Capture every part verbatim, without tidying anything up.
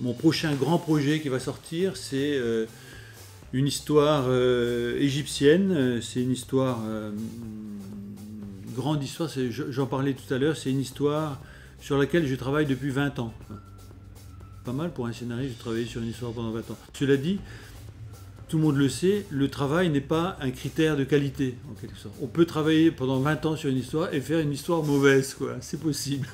mon prochain grand projet qui va sortir, c'est euh, une histoire euh, égyptienne, c'est une histoire, euh, grande histoire, j'en parlais tout à l'heure, c'est une histoire sur laquelle je travaille depuis vingt ans. Pas mal pour un scénariste de travailler sur une histoire pendant vingt ans. Cela dit, tout le monde le sait, le travail n'est pas un critère de qualité, en quelque sorte. On peut travailler pendant vingt ans sur une histoire et faire une histoire mauvaise, quoi. C'est possible.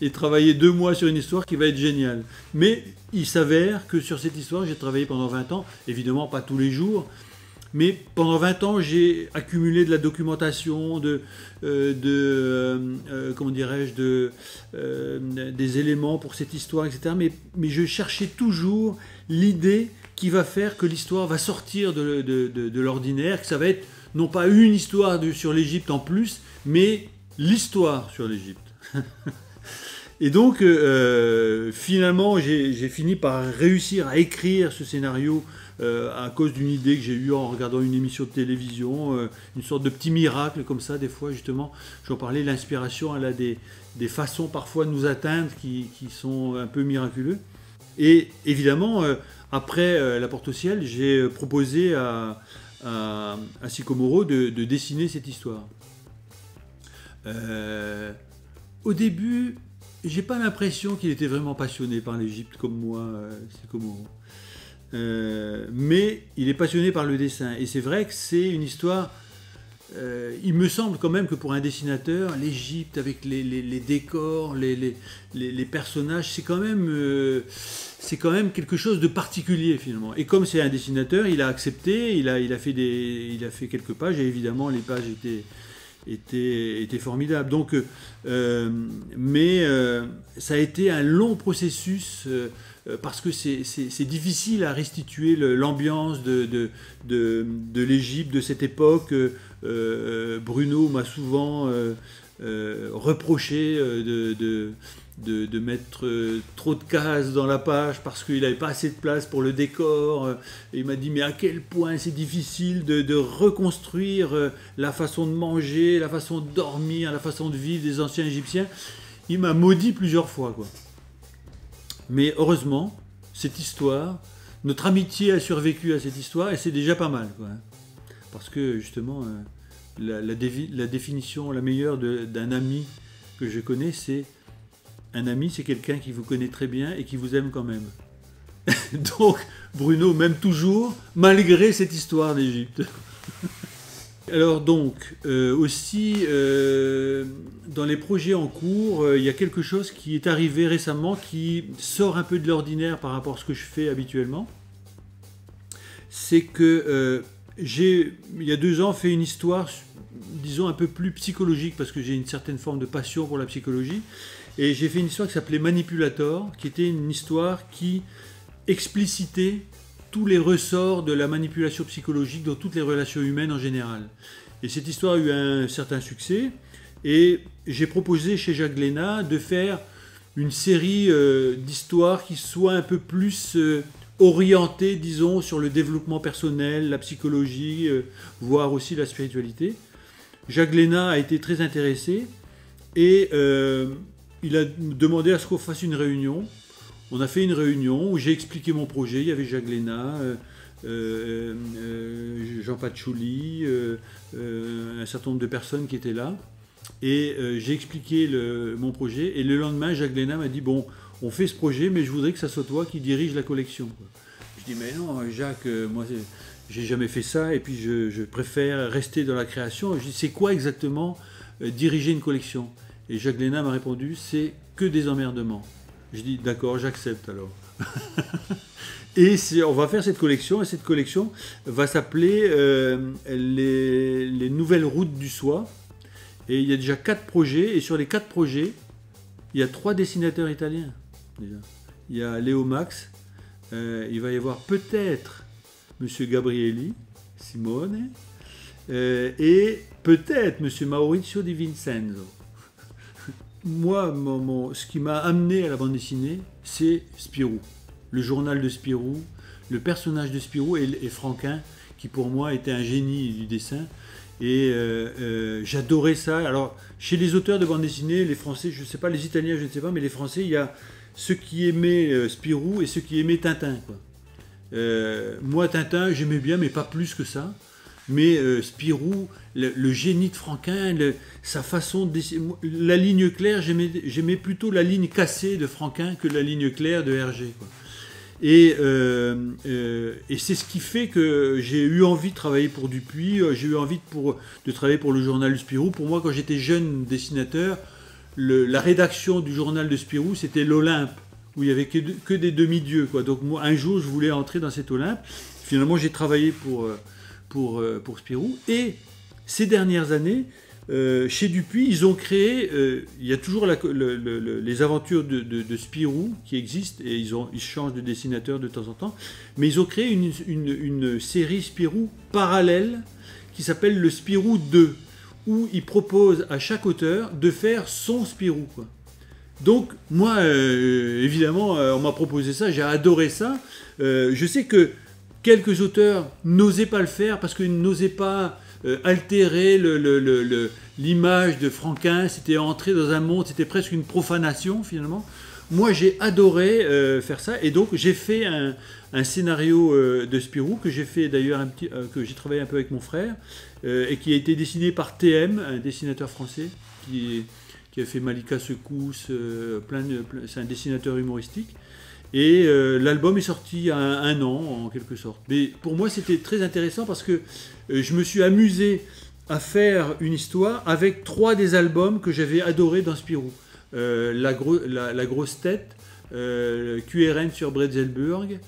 Et travailler deux mois sur une histoire qui va être géniale. Mais il s'avère que sur cette histoire, j'ai travaillé pendant vingt ans, évidemment pas tous les jours, mais pendant vingt ans, j'ai accumulé de la documentation, de, euh, de, euh, euh, comment dirais-je, de, euh, des éléments pour cette histoire, et cetera. Mais, mais je cherchais toujours l'idée qui va faire que l'histoire va sortir de, de, de, de l'ordinaire, que ça va être non pas une histoire de, sur l'Égypte en plus, mais l'histoire sur l'Égypte. Et donc, euh, finalement, j'ai fini par réussir à écrire ce scénario euh, à cause d'une idée que j'ai eue en regardant une émission de télévision, euh, une sorte de petit miracle comme ça, des fois, justement. J'en parlais, l'inspiration, elle a des, des façons parfois de nous atteindre qui, qui sont un peu miraculeux. Et évidemment, euh, après euh, La Porte au Ciel, j'ai euh, proposé à, à, à Sikomoro de, de dessiner cette histoire. Euh, au début, j'ai pas l'impression qu'il était vraiment passionné par l'Égypte comme moi, euh, Sikomoro. Euh, mais il est passionné par le dessin. Et c'est vrai que c'est une histoire... Euh, il me semble quand même que pour un dessinateur, l'Égypte avec les, les, les décors, les, les, les, les personnages, c'est quand même, euh, c'est quand même quelque chose de particulier finalement. Et comme c'est un dessinateur, il a accepté, il a, il a fait des, il a fait quelques pages, et évidemment les pages étaient, étaient, étaient formidables. Donc, euh, mais euh, ça a été un long processus. Euh, parce que c'est difficile à restituer l'ambiance de, de, de, de l'Égypte de cette époque. Euh, Bruno m'a souvent euh, euh, reproché de, de, de, de mettre trop de cases dans la page parce qu'il n'avait pas assez de place pour le décor. Et il m'a dit mais à quel point c'est difficile de, de reconstruire la façon de manger, la façon de dormir, la façon de vivre des anciens Égyptiens. Il m'a maudit plusieurs fois, quoi. Mais heureusement, cette histoire, notre amitié a survécu à cette histoire et c'est déjà pas mal, quoi. Parce que justement, la, la, dévi, la définition la meilleure d'un ami que je connais, c'est un ami, c'est quelqu'un qui vous connaît très bien et qui vous aime quand même. Donc Bruno m'aime toujours, malgré cette histoire d'Égypte. Alors donc, euh, aussi, euh, dans les projets en cours, euh, il y a quelque chose qui est arrivé récemment qui sort un peu de l'ordinaire par rapport à ce que je fais habituellement. C'est que euh, j'ai, il y a deux ans, fait une histoire, disons, un peu plus psychologique, parce que j'ai une certaine forme de passion pour la psychologie. Et j'ai fait une histoire qui s'appelait Manipulator, qui était une histoire qui explicitait tous les ressorts de la manipulation psychologique dans toutes les relations humaines en général. Et cette histoire a eu un certain succès, et j'ai proposé chez Jacques Léna de faire une série euh, d'histoires qui soient un peu plus euh, orientées, disons, sur le développement personnel, la psychologie, euh, voire aussi la spiritualité. Jacques Léna a été très intéressé, et euh, il a demandé à ce qu'on fasse une réunion. On a fait une réunion où j'ai expliqué mon projet. Il y avait Jacques Léna, euh, euh, euh, Jean Patchouli, euh, euh, un certain nombre de personnes qui étaient là. Et euh, j'ai expliqué le, mon projet. Et le lendemain, Jacques Léna m'a dit « Bon, on fait ce projet, mais je voudrais que ça soit toi qui dirige la collection. » Je dis « Mais non, Jacques, euh, moi, j'ai jamais fait ça. Et puis, je, je préfère rester dans la création. » Je dis « C'est quoi exactement euh, diriger une collection ?» Et Jacques Léna m'a répondu « C'est que des emmerdements. » Je dis, d'accord, j'accepte alors. Et on va faire cette collection, et cette collection va s'appeler euh, les, les Nouvelles Routes du Soi. Et il y a déjà quatre projets, et sur les quatre projets, il y a trois dessinateurs italiens. Déjà. Il y a Léo Max, euh, il va y avoir peut-être M. Gabrielli, Simone, euh, et peut-être M. Maurizio di Vincenzo. Moi, mon, mon, ce qui m'a amené à la bande dessinée, c'est Spirou, le journal de Spirou, le personnage de Spirou et, et Franquin, qui pour moi était un génie du dessin. Et euh, euh, j'adorais ça. Alors, chez les auteurs de bande dessinée, les Français, je ne sais pas, les Italiens, je ne sais pas, mais les Français, il y a ceux qui aimaient euh, Spirou et ceux qui aimaient Tintin, quoi. Euh, moi, Tintin, j'aimais bien, mais pas plus que ça. Mais euh, Spirou, le, le génie de Franquin, le, sa façon de dessiner, la ligne claire, j'aimais plutôt la ligne cassée de Franquin que la ligne claire de Hergé, quoi. Et, euh, euh, et c'est ce qui fait que j'ai eu envie de travailler pour Dupuis, j'ai eu envie de, pour, de travailler pour le journal Spirou. Pour moi, quand j'étais jeune dessinateur, le, la rédaction du journal de Spirou, c'était l'Olympe, où il n'y avait que, de, que des demi-dieux, quoi. Donc moi, un jour, je voulais entrer dans cet Olympe. Finalement, j'ai travaillé pour, pour, pour Spirou. Et ces dernières années, euh, chez Dupuis, ils ont créé... Euh, il y a toujours la, le, le, les aventures de, de, de Spirou qui existent, et ils, ont, ils changent de dessinateur de temps en temps, mais ils ont créé une, une, une série Spirou parallèle qui s'appelle le Spirou deux, où ils proposent à chaque auteur de faire son Spirou, quoi. Donc, moi, euh, évidemment, on m'a proposé ça, j'ai adoré ça. Euh, je sais que quelques auteurs n'osaient pas le faire parce qu'ils n'osaient pas... Euh, altérer le, le, le, le, l'image de Franquin, c'était entrer dans un monde, c'était presque une profanation finalement. Moi j'ai adoré euh, faire ça, et donc j'ai fait un, un scénario euh, de Spirou que j'ai fait d'ailleurs un petit, euh, que j'ai travaillé un peu avec mon frère, euh, et qui a été dessiné par T M, un dessinateur français qui, qui a fait Malika Secousse, euh, plein de, plein, c'est un dessinateur humoristique. Et euh, l'album est sorti il y a un, un an, en quelque sorte. Mais pour moi, c'était très intéressant parce que euh, je me suis amusé à faire une histoire avec trois des albums que j'avais adorés dans Spirou. Euh, la, gro la, la grosse tête, euh, Q R N sur Brezelberg,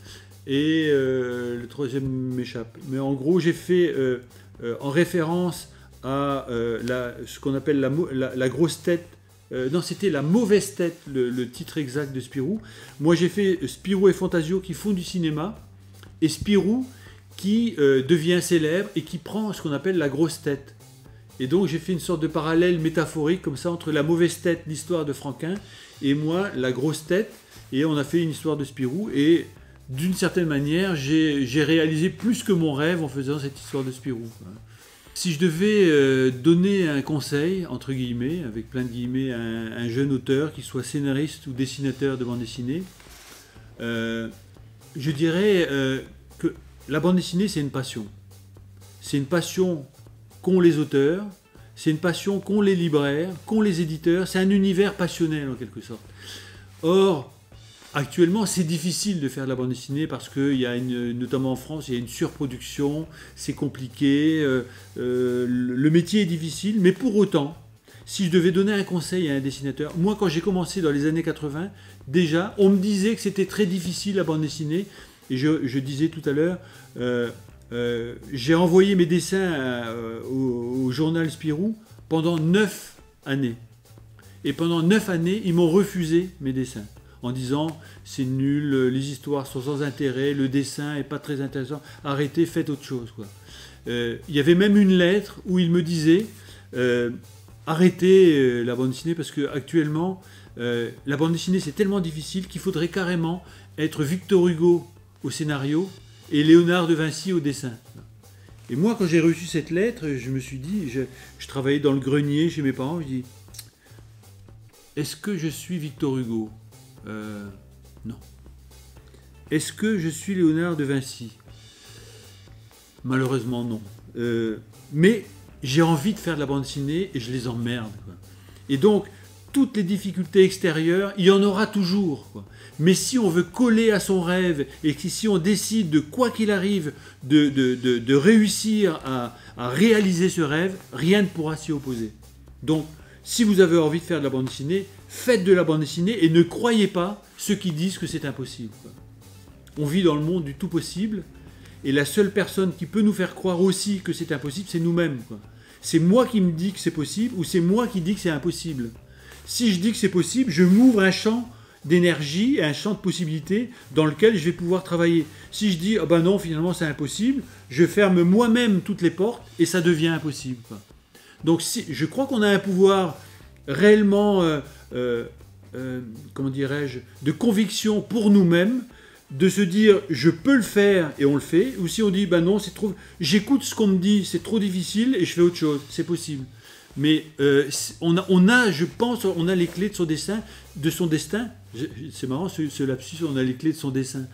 et euh, le troisième m'échappe. Mais en gros, j'ai fait, euh, euh, en référence à euh, la, ce qu'on appelle la, la, la grosse tête, Euh, non, c'était La mauvaise tête, le, le titre exact de Spirou. Moi, j'ai fait Spirou et Fantasio qui font du cinéma, et Spirou qui euh, devient célèbre et qui prend ce qu'on appelle la grosse tête. Et donc, j'ai fait une sorte de parallèle métaphorique comme ça entre La mauvaise tête, l'histoire de Franquin, et moi, la grosse tête. Et on a fait une histoire de Spirou. Et d'une certaine manière, j'ai réalisé plus que mon rêve en faisant cette histoire de Spirou. Si je devais euh, donner un conseil, entre guillemets, avec plein de guillemets, à un, un jeune auteur, qu'il soit scénariste ou dessinateur de bande dessinée, euh, je dirais euh, que la bande dessinée, c'est une passion. C'est une passion qu'ont les auteurs, c'est une passion qu'ont les libraires, qu'ont les éditeurs, c'est un univers passionnel en quelque sorte. Or, actuellement, c'est difficile de faire de la bande dessinée parce que, il y a une, notamment en France, il y a une surproduction, c'est compliqué, euh, euh, le métier est difficile. Mais pour autant, si je devais donner un conseil à un dessinateur, moi quand j'ai commencé dans les années quatre-vingt, déjà, on me disait que c'était très difficile la bande dessinée. Et je, je disais tout à l'heure, euh, euh, j'ai envoyé mes dessins à, euh, au, au journal Spirou pendant neuf années. Et pendant neuf années, ils m'ont refusé mes dessins, en disant c'est nul, les histoires sont sans intérêt, le dessin n'est pas très intéressant, arrêtez, faites autre chose, quoi. Euh, y avait même une lettre où il me disait euh, arrêtez euh, la bande dessinée parce qu'actuellement euh, la bande dessinée c'est tellement difficile qu'il faudrait carrément être Victor Hugo au scénario et Léonard de Vinci au dessin. Et moi quand j'ai reçu cette lettre, je me suis dit, je, je travaillais dans le grenier chez mes parents, je dis est-ce que je suis Victor Hugo ? Euh, non. Est-ce que je suis Léonard de Vinci? Malheureusement, non. Euh, mais j'ai envie de faire de la bande dessinée et je les emmerde, quoi. Et donc, toutes les difficultés extérieures, il y en aura toujours, quoi. Mais si on veut coller à son rêve et que si on décide de quoi qu'il arrive de, de, de, de réussir à, à réaliser ce rêve, rien ne pourra s'y opposer. Donc, si vous avez envie de faire de la bande dessinée, faites de la bande dessinée et ne croyez pas ceux qui disent que c'est impossible. On vit dans le monde du tout possible et la seule personne qui peut nous faire croire aussi que c'est impossible, c'est nous-mêmes. C'est moi qui me dis que c'est possible ou c'est moi qui dis que c'est impossible. Si je dis que c'est possible, je m'ouvre un champ d'énergie et un champ de possibilités dans lequel je vais pouvoir travailler. Si je dis « ah ben non, finalement c'est impossible », je ferme moi-même toutes les portes et ça devient impossible, quoi. Donc si, je crois qu'on a un pouvoir réellement, euh, euh, euh, comment dirais-je, de conviction pour nous-mêmes, de se dire je peux le faire et on le fait, ou si on dit bah non, c'est trop, j'écoute ce qu'on me dit, c'est trop difficile et je fais autre chose, c'est possible. Mais euh, on, a, on a, je pense, on a les clés de son destin, de son destin. C'est marrant ce, ce lapsus, on a les clés de son destin.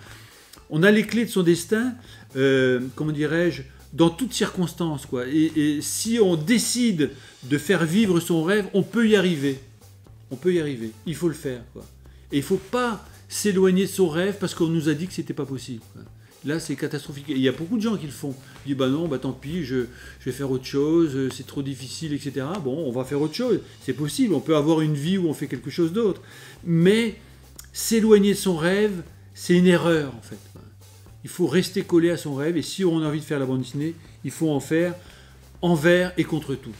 On a les clés de son destin, euh, comment dirais-je, dans toutes circonstances, quoi. Et, et si on décide de faire vivre son rêve, on peut y arriver. On peut y arriver. Il faut le faire, quoi. Et il ne faut pas s'éloigner de son rêve parce qu'on nous a dit que ce n'était pas possible, quoi. Là, c'est catastrophique. Et il y a beaucoup de gens qui le font. Ils disent, bah non, bah tant pis, je, je vais faire autre chose, c'est trop difficile, et cetera. Bon, on va faire autre chose. C'est possible, on peut avoir une vie où on fait quelque chose d'autre. Mais s'éloigner de son rêve, c'est une erreur, en fait. Il faut rester collé à son rêve. Et si on a envie de faire la bande dessinée, il faut en faire envers et contre tout.